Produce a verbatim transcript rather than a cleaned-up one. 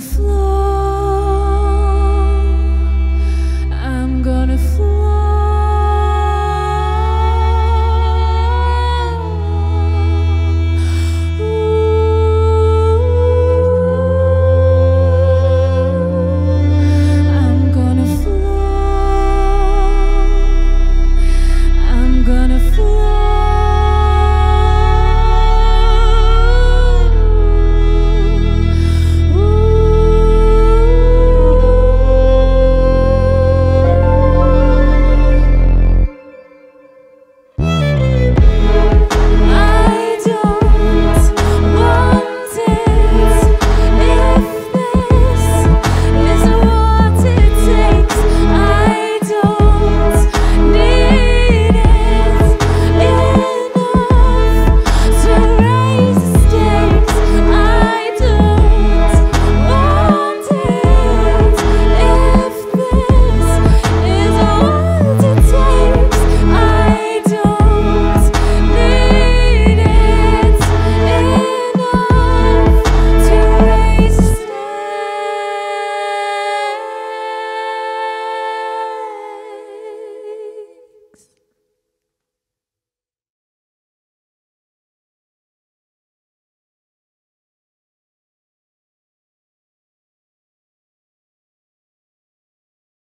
flow.